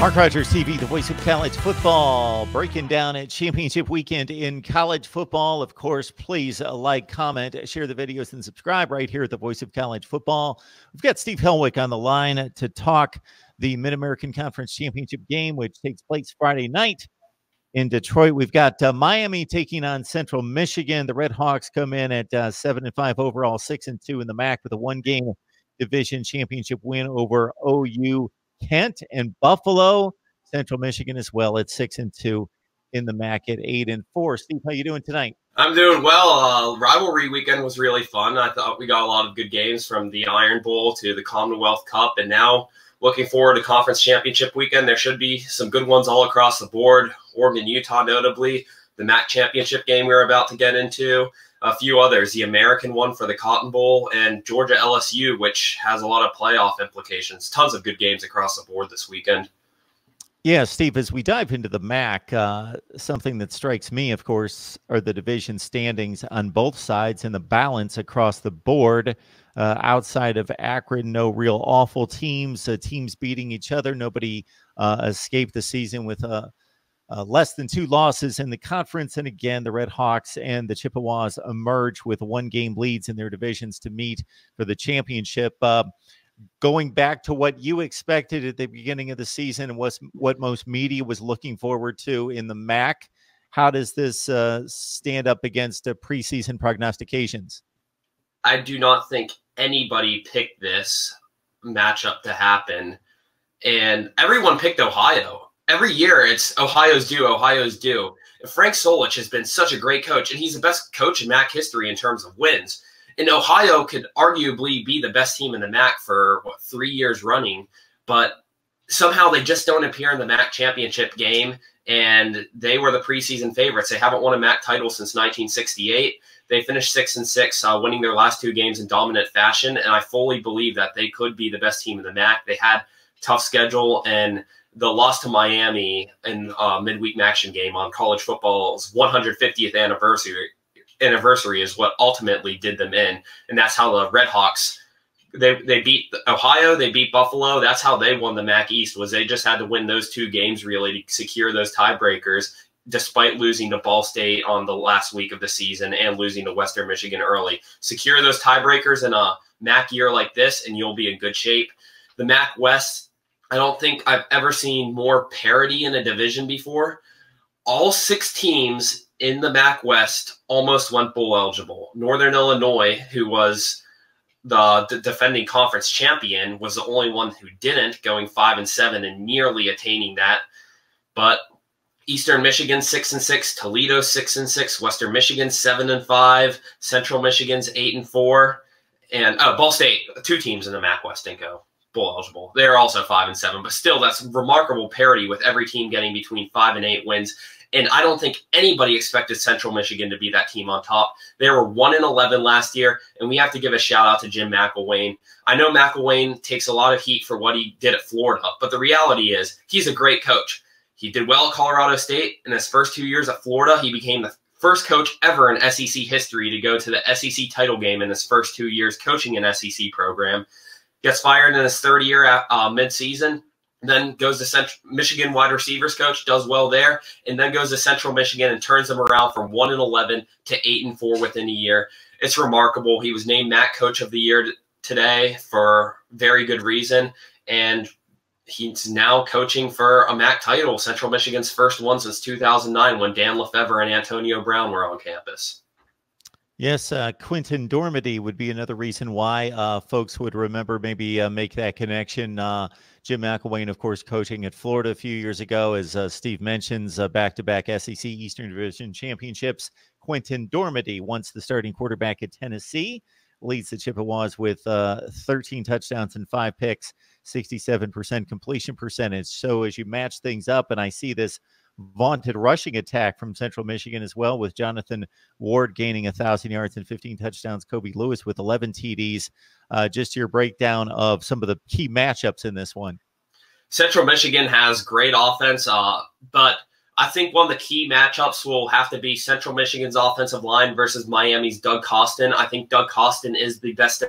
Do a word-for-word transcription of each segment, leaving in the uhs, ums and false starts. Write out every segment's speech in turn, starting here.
Mark Rogers T V, the voice of college football, breaking down at championship weekend in college football. Of course, please like, comment, share the videos, and subscribe right here at the voice of college football. We've got Steve Helwick on the line to talk the Mid-American Conference championship game, which takes place Friday night in Detroit. We've got uh, Miami taking on Central Michigan. The Red Hawks come in at uh, seven and five overall, six and two in the M A C with a one-game division championship win over O U. Kent and Buffalo, Central Michigan as well at six and two in the M A C at eight and four. Steve, how you doing tonight? I'm doing well. Uh, rivalry weekend was really fun. I thought we got a lot of good games, from the Iron Bowl to the Commonwealth Cup, and now looking forward to conference championship weekend. There should be some good ones all across the board. Oregon, Utah, notably the M A C championship game we we're about to get into. A few others, the American one for the Cotton Bowl, and Georgia L S U, which has a lot of playoff implications. Tons of good games across the board this weekend. Yeah, Steve, as we dive into the M A C, uh, something that strikes me, of course, are the division standings on both sides and the balance across the board. Uh, outside of Akron, no real awful teams, uh, teams beating each other. Nobody uh, escaped the season with a Uh, less than two losses in the conference. And again, the Red Hawks and the Chippewas emerge with one-game leads in their divisions to meet for the championship. Uh, going back to what you expected at the beginning of the season and what's, what most media was looking forward to in the M A C, how does this uh, stand up against uh, preseason prognostications? I do not think anybody picked this matchup to happen. And everyone picked Ohio. Every year, it's Ohio's due, Ohio's due. Frank Solich has been such a great coach, and he's the best coach in M A C history in terms of wins. And Ohio could arguably be the best team in the M A C for, what, three years running. But somehow they just don't appear in the M A C championship game, and they were the preseason favorites. They haven't won a M A C title since nineteen sixty-eight. They finished six and six, uh, winning their last two games in dominant fashion, and I fully believe that they could be the best team in the M A C. They had a tough schedule, and the loss to Miami in uh, midweek action game on college football's one hundred fiftieth anniversary anniversary is what ultimately did them in, and that's how the Red Hawks they they beat Ohio, they beat Buffalo. That's how they won the M A C East, was they just had to win those two games really to secure those tiebreakers, despite losing to Ball State on the last week of the season and losing to Western Michigan early. Secure those tiebreakers in a M A C year like this, and you'll be in good shape. The M A C West, I don't think I've ever seen more parity in a division before. All six teams in the M A C West almost went bowl eligible. Northern Illinois, who was the defending conference champion, was the only one who didn't, going five and seven and nearly attaining that. But Eastern Michigan six and six, Toledo six and six, Western Michigan seven and five, Central Michigan's eight and four, and oh, Ball State, two teams in the M A C West didn't go bowl eligible. They're also five and seven, but still, that's remarkable parity, with every team getting between five and eight wins. And I don't think anybody expected Central Michigan to be that team on top. They were one and eleven last year, and we have to give a shout out to Jim McElwain. I know McElwain takes a lot of heat for what he did at Florida, but the reality is he's a great coach. He did well at Colorado State. In his first two years at Florida, he became the first coach ever in S E C history to go to the S E C title game in his first two years coaching an S E C program. Gets fired in his third year at uh, midseason, then goes to Central Michigan wide receivers coach, does well there, and then goes to Central Michigan and turns them around from one and eleven to eight and four within a year. It's remarkable. He was named M A C Coach of the Year today for very good reason, and he's now coaching for a M A C title, Central Michigan's first one since two thousand nine, when Dan LeFevre and Antonio Brown were on campus. Yes, uh, Quinton Dormady would be another reason why uh, folks would remember, maybe uh, make that connection. Uh, Jim McElwain, of course, coaching at Florida a few years ago, as uh, Steve mentions, uh, back-to-back S E C Eastern Division championships. Quinton Dormady, once the starting quarterback at Tennessee, leads the Chippewas with uh, thirteen touchdowns and five picks, sixty-seven percent completion percentage. So as you match things up, and I see this vaunted rushing attack from Central Michigan as well, with Jonathan Ward gaining one thousand yards and fifteen touchdowns, Kobe Lewis with eleven T Ds. Uh, just your breakdown of some of the key matchups in this one. Central Michigan has great offense, uh, but I think one of the key matchups will have to be Central Michigan's offensive line versus Miami's Doug Costin. I think Doug Costin is the best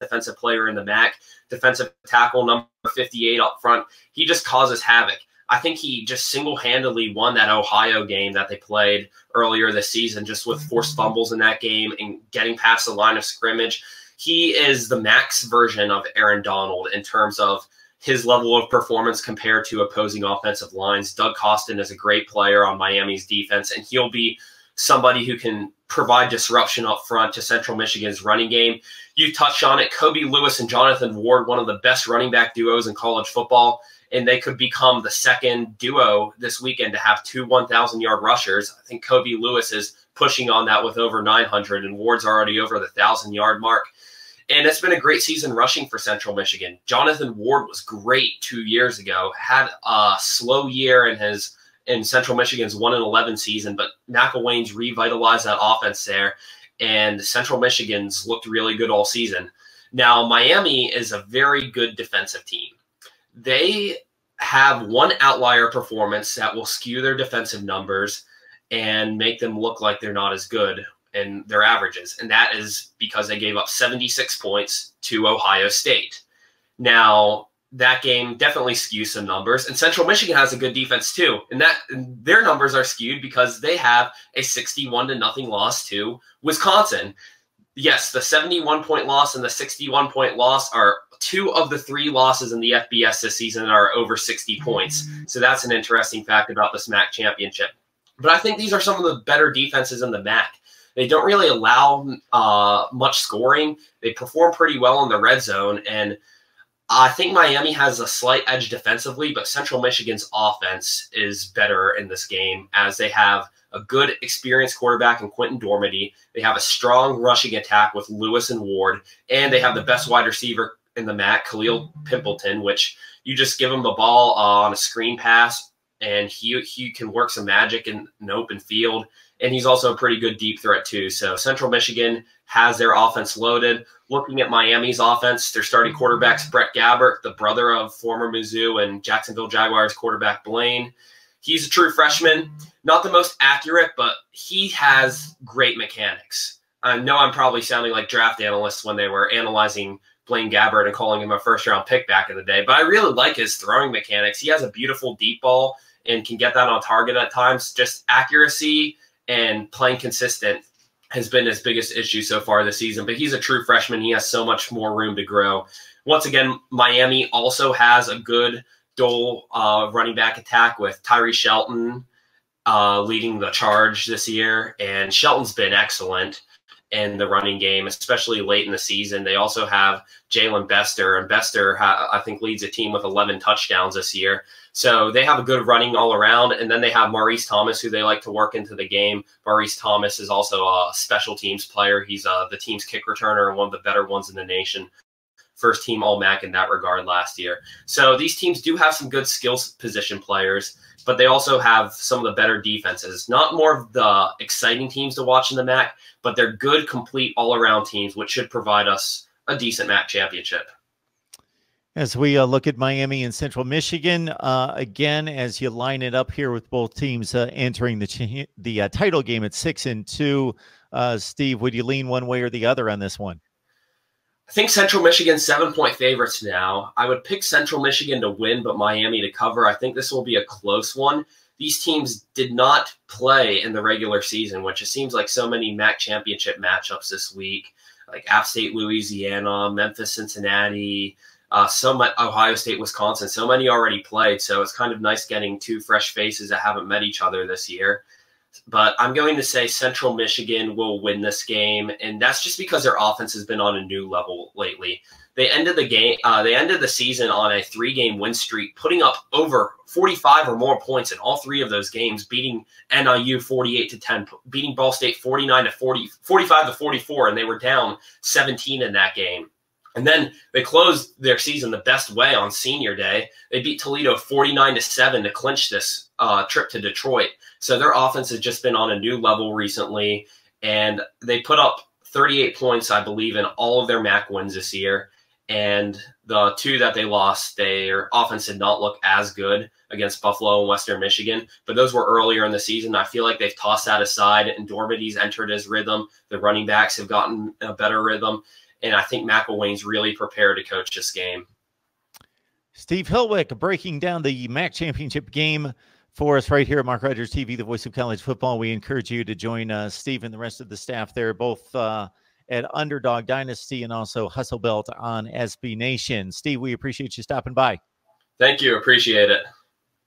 defensive player in the M A C. Defensive tackle number fifty-eight up front. He just causes havoc. I think he just single-handedly won that Ohio game that they played earlier this season, just with forced fumbles in that game and getting past the line of scrimmage. He is the max version of Aaron Donald in terms of his level of performance compared to opposing offensive lines. Doug Costin is a great player on Miami's defense, and he'll be somebody who can provide disruption up front to Central Michigan's running game. You touched on it. Kobe Lewis and Jonathan Ward, one of the best running back duos in college football, and they could become the second duo this weekend to have two one thousand yard rushers. I think Kobe Lewis is pushing on that with over nine hundred, and Ward's already over the one thousand yard mark. And it's been a great season rushing for Central Michigan. Jonathan Ward was great two years ago, had a slow year in his in Central Michigan's one and eleven season, but McElwain's revitalized that offense there, and Central Michigan's looked really good all season. Now, Miami is a very good defensive team. They have one outlier performance that will skew their defensive numbers and make them look like they're not as good in their averages, and that is because they gave up seventy-six points to Ohio State. Now, that game definitely skews some numbers, and Central Michigan has a good defense too, and that their numbers are skewed because they have a sixty-one to nothing loss to Wisconsin. Yes, the seventy-one point loss and the sixty-one point loss are two of the three losses in the F B S this season are over sixty points. So that's an interesting fact about the M A C championship. But I think these are some of the better defenses in the M A C. They don't really allow uh, much scoring. They perform pretty well in the red zone, and I think Miami has a slight edge defensively, but Central Michigan's offense is better in this game as they have a good experienced quarterback in Quinton Dormady. They have a strong rushing attack with Lewis and Ward, and they have the best wide receiver in the M A C, Khalil Pimpleton, which you just give him the ball uh, on a screen pass, and he, he can work some magic in an open field. And he's also a pretty good deep threat too. So Central Michigan has their offense loaded. Looking at Miami's offense, their starting quarterback's Brett Gabbert, the brother of former Mizzou and Jacksonville Jaguars quarterback Blaine. He's a true freshman, not the most accurate, but he has great mechanics. I know I'm probably sounding like draft analysts when they were analyzing Blaine Gabbert and calling him a first-round pick back in the day, but I really like his throwing mechanics. He has a beautiful deep ball and can get that on target at times. Just accuracy and playing consistent has been his biggest issue so far this season, but he's a true freshman. He has so much more room to grow. Once again, Miami also has a good dual uh, running back attack with Tyree Shelton uh, leading the charge this year, and Shelton's been excellent in the running game, especially late in the season. They also have Jaylen Bester, and Bester, I think, leads a team with eleven touchdowns this year. So they have a good running all around, and then they have Maurice Thomas, who they like to work into the game. Maurice Thomas is also a special teams player. He's uh, the team's kick returner and one of the better ones in the nation. First team All-M A C in that regard last year. So these teams do have some good skills position players, but they also have some of the better defenses. Not more of the exciting teams to watch in the M A C, but they're good, complete, all-around teams, which should provide us a decent M A C championship. As we uh, look at Miami and Central Michigan, uh, again, as you line it up here with both teams uh, entering the, the uh, title game at six and two, uh, Steve, would you lean one way or the other on this one? I think Central Michigan's seven point favorites now. I would pick Central Michigan to win, but Miami to cover. I think this will be a close one. These teams did not play in the regular season, which it seems like so many M A C championship matchups this week, like App State, Louisiana, Memphis, Cincinnati, uh, so much, Ohio State, Wisconsin. So many already played, so it's kind of nice getting two fresh faces that haven't met each other this year. But I'm going to say Central Michigan will win this game, and that's just because their offense has been on a new level lately. They ended the game, uh, they ended the season on a three-game win streak, putting up over forty-five or more points in all three of those games, beating N I U forty-eight to ten, beating Ball State forty-nine to forty, forty-five to forty-four, and they were down seventeen in that game. And then they closed their season the best way on Senior Day. They beat Toledo forty-nine to seven to clinch this uh, trip to Detroit. So their offense has just been on a new level recently, and they put up thirty-eight points, I believe, in all of their M A C wins this year. And the two that they lost, their offense did not look as good against Buffalo and Western Michigan, but those were earlier in the season. I feel like they've tossed that aside, and Dormady's entered his rhythm. The running backs have gotten a better rhythm, and I think McElwain's really prepared to coach this game. Steve Helwick breaking down the M A C championship game for us right here at Mark Rogers T V, the voice of college football. We encourage you to join uh, Steve and the rest of the staff there, both uh, at Underdog Dynasty and also Hustle Belt on S B Nation. Steve, we appreciate you stopping by. Thank you. Appreciate it.